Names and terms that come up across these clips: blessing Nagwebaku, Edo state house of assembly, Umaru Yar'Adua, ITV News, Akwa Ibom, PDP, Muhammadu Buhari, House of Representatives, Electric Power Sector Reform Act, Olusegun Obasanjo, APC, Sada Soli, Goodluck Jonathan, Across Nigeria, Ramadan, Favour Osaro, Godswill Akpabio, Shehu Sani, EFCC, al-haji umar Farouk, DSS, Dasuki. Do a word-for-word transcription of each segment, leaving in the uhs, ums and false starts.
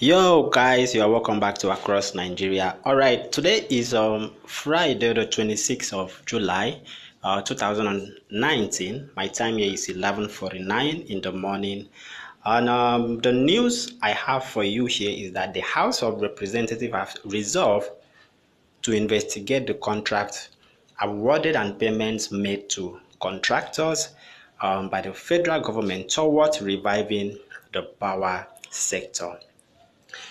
Yo guys, you are welcome back to Across Nigeria. All right, today is um Friday the twenty-sixth of July uh two thousand nineteen. My time here is eleven forty-nine in the morning, and um the news I have for you here is that the House of Representatives have resolved to investigate the contract awarded and payments made to contractors um, by the federal government towards reviving the power sector.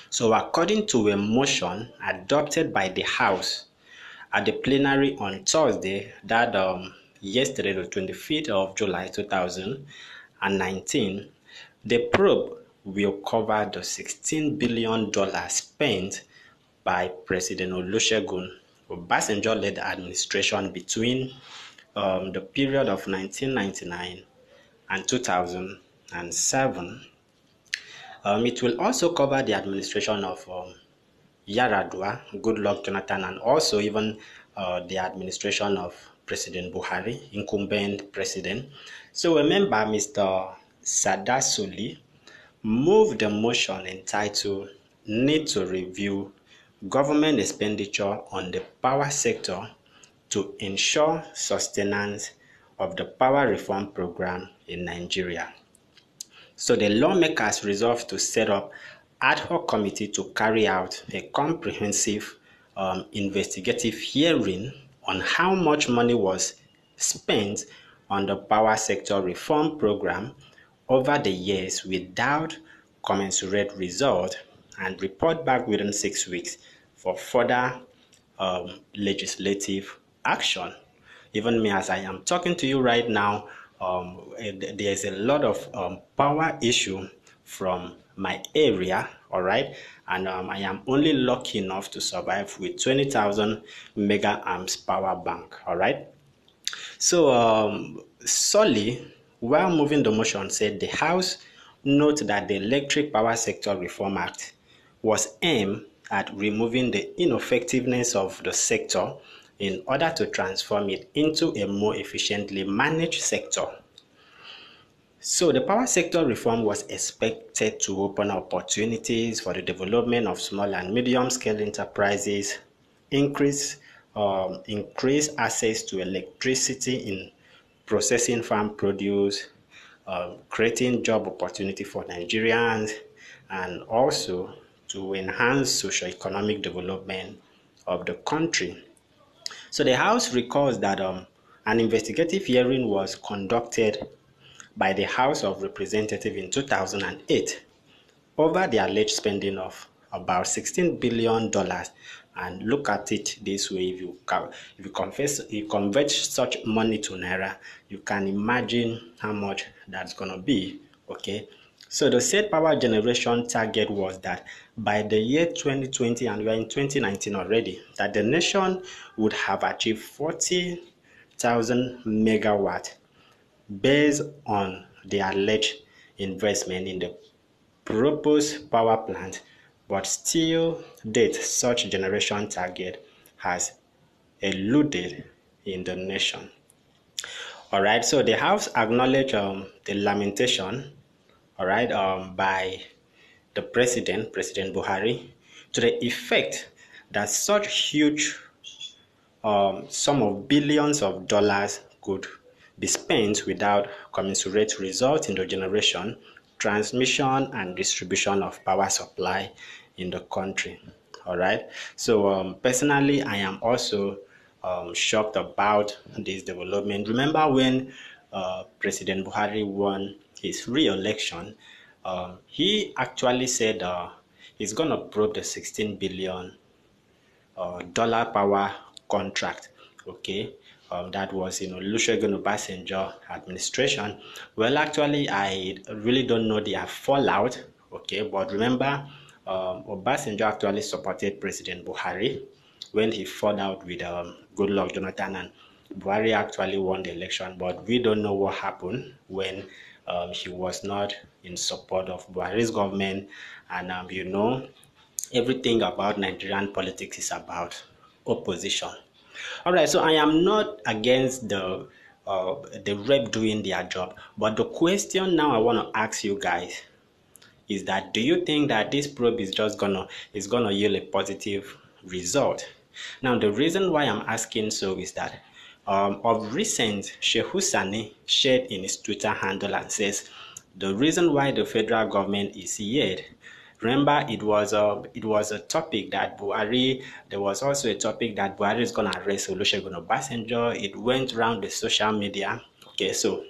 So according to a motion adopted by the House at the plenary on Thursday, that um, yesterday, the twenty-fifth of July two thousand nineteen, the probe will cover the sixteen billion dollars spent by President Olusegun Obasanjo led administration between um, the period of nineteen ninety-nine and two thousand seven. Um, it will also cover the administration of um, Yar'Adua, Goodluck Jonathan, and also even uh, the administration of President Buhari, incumbent president. So remember, Mister Sada Soli moved the motion entitled "Need to Review Government Expenditure on the Power Sector to Ensure Sustenance of the Power Reform Program in Nigeria." So the lawmakers resolved to set up ad hoc committee to carry out a comprehensive um, investigative hearing on how much money was spent on the power sector reform program over the years without commensurate result, and report back within six weeks for further um, legislative action. Even me, as I am talking to you right now, Um, there's a lot of um, power issue from my area, all right, and um, I am only lucky enough to survive with twenty thousand mega amps power bank, all right. So um, Soli, while moving the motion, said the House note that the Electric Power Sector Reform Act was aimed at removing the ineffectiveness of the sector in order to transform it into a more efficiently managed sector. So the power sector reform was expected to open opportunities for the development of small and medium-scale enterprises, increase, um, increase access to electricity in processing farm produce, uh, creating job opportunity for Nigerians, and also to enhance socio-economic development of the country. So the House recalls that um, an investigative hearing was conducted by the House of Representatives in two thousand eight over the alleged spending of about sixteen billion dollars. And look at it this way: if you if you confess you convert such money to naira, you can imagine how much that's gonna be. Okay. So the said power generation target was that by the year twenty twenty, and we are in twenty nineteen already, that the nation would have achieved forty thousand megawatt based on the alleged investment in the proposed power plant, but still date such generation target has eluded in the nation. All right, so the House acknowledged um, the lamentation, all right, um, by the president, President Buhari, to the effect that such huge um, sum of billions of dollars could be spent without commensurate result in the generation, transmission, and distribution of power supply in the country. All right. So um, personally, I am also um, shocked about this development. Remember when uh, President Buhari won his re-election, um, he actually said uh, he's gonna probe the sixteen billion dollar uh, power contract, okay, um, that was, you know, Olusegun Obasanjo administration. Well, actually, I really don't know their fallout, okay, but remember, um, Obasanjo actually supported President Buhari when he fought out with um, Goodluck Jonathan, and Buhari actually won the election, but we don't know what happened when Um, he was not in support of Buhari's government. And um, you know, everything about Nigerian politics is about opposition. All right, so I am not against the uh, the rep doing their job, but the question now I want to ask you guys is that, do you think that this probe is just gonna is gonna yield a positive result? Now, the reason why I'm asking so is that um, of recent, Shehu Sani shared in his Twitter handle and says, the reason why the federal government is here. Remember, it was a it was a topic that Buhari. There was also a topic that Buhari is gonna arrest Olusegun Obasanjo. It went around the social media. Okay, so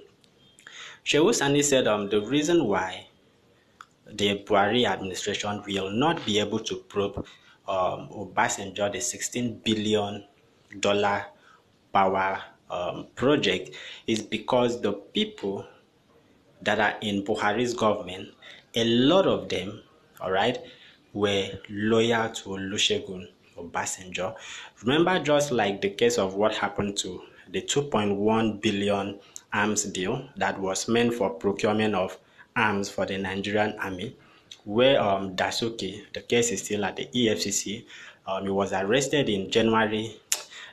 Shehu Sani said, um, the reason why the Buhari administration will not be able to probe um Obasanjo, the sixteen billion dollar power um, project, is because the people that are in Buhari's government, a lot of them, all right, were loyal to Olusegun Obasanjo. Remember, just like the case of what happened to the two point one billion arms deal that was meant for procurement of arms for the Nigerian army, where um, Dasuki, the case is still at the E F C C, um, he was arrested in January,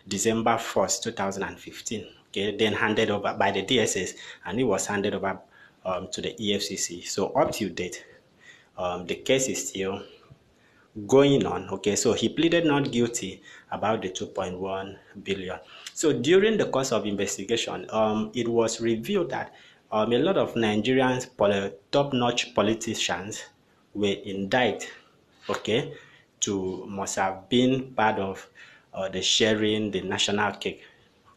December first, two thousand fifteen, okay, then handed over by the D S S, and he was handed over um, to the E F C C. So up to date, Um, the case is still going on. Okay, so he pleaded not guilty about the two point one billion. So during the course of investigation, um, it was revealed that um, a lot of Nigerians, top-notch politicians, were indicted, okay, to must have been part of uh, the sharing the national cake.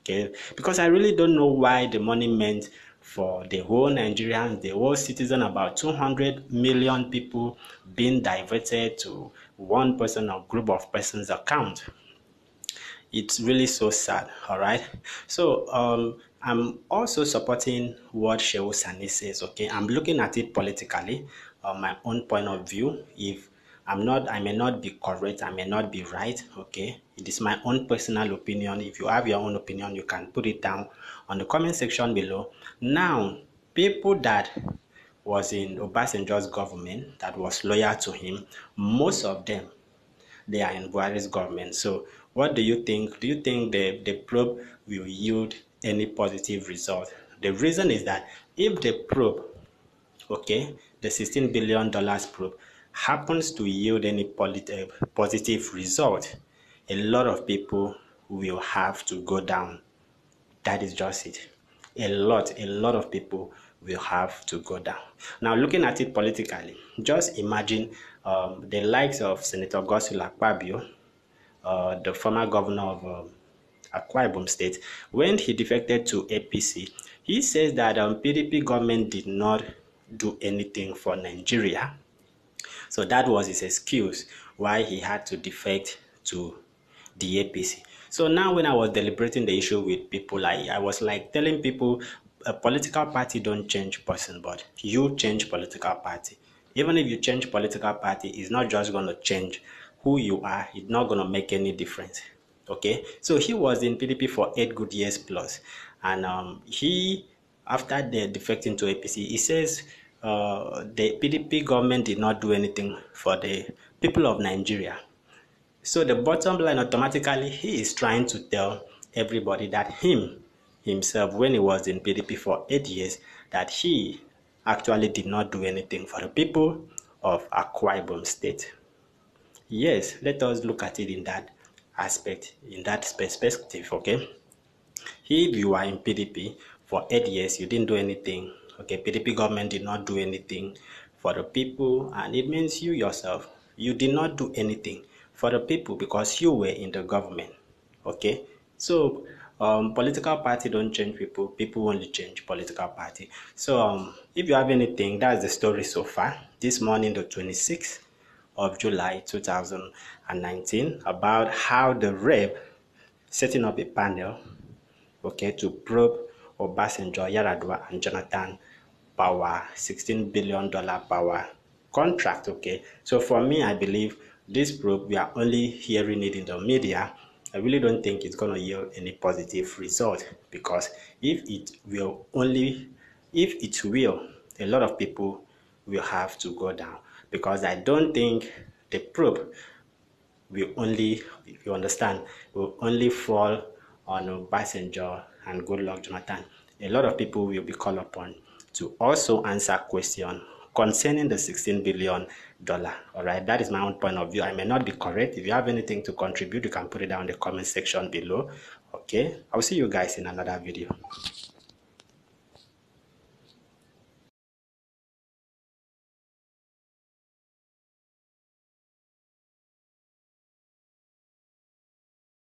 Okay, because I really don't know why the money meant for the whole Nigerians, the whole citizen, about two hundred million people being diverted to one person or group of persons' account. It's really so sad, all right? So um, I'm also supporting what Shehu Sani says, okay? I'm looking at it politically, on my own point of view. If I'm not, I may not be correct, I may not be right, okay? It is my own personal opinion. If you have your own opinion, you can put it down on the comment section below. Now, people that was in Obasanjo's government, that was loyal to him, most of them, they are in Buhari's government. So what do you think? Do you think the, the probe will yield any positive result? The reason is that if the probe, okay, the sixteen billion dollars probe, happens to yield any positive result, a lot of people will have to go down. That is just it. A lot, a lot of people will have to go down. Now, looking at it politically, just imagine um, the likes of Senator Godswill Akpabio, uh, the former governor of um, Akwa Ibom State, when he defected to A P C, he says that um, P D P government did not do anything for Nigeria. So that was his excuse why he had to defect to the A P C. So now when I was deliberating the issue with people, I, I was like telling people, a political party don't change person, but you change political party. Even if you change political party, it's not just going to change who you are. It's not going to make any difference. Okay. So he was in P D P for eight good years plus. And um, he, after the defecting to A P C, he says, Uh, the P D P government did not do anything for the people of Nigeria. So the bottom line, automatically, he is trying to tell everybody that him, himself, when he was in P D P for eight years, that he actually did not do anything for the people of Akwa Ibom State. Yes, let us look at it in that aspect, in that perspective, okay? If you are in P D P for eight years, you didn't do anything. Okay, P D P government did not do anything for the people, and it means you yourself, you did not do anything for the people because you were in the government. Okay, so um, political party don't change people, people only change political party. So um, if you have anything, that's the story so far. This morning, the twenty-sixth of July, two thousand nineteen, about how the rep setting up a panel, okay, to probe Obasanjo, Yar'Adua, and Jonathan power, sixteen billion dollar power contract, okay? So for me, I believe this probe, we are only hearing it in the media. I really don't think it's going to yield any positive result, because if it will only, if it will, a lot of people will have to go down, because I don't think the probe will only, if you understand, will only fall on Obasanjo and Goodluck Jonathan. A lot of people will be called upon to also answer question concerning the sixteen billion dollars. All right, that is my own point of view. I may not be correct. If you have anything to contribute, you can put it down in the comment section below. Okay, I'll see you guys in another video.